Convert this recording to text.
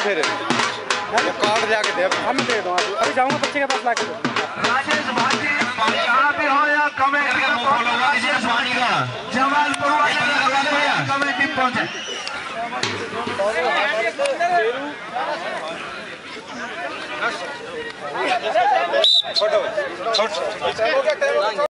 फिर कार्ड ला के दे, हम दे दो। अभी जाऊँगा बच्चे के पास ला के दो। राजेश भाटी यहाँ पे हो या कमेटी कमेटी पहुँचे। छोटो छोटो।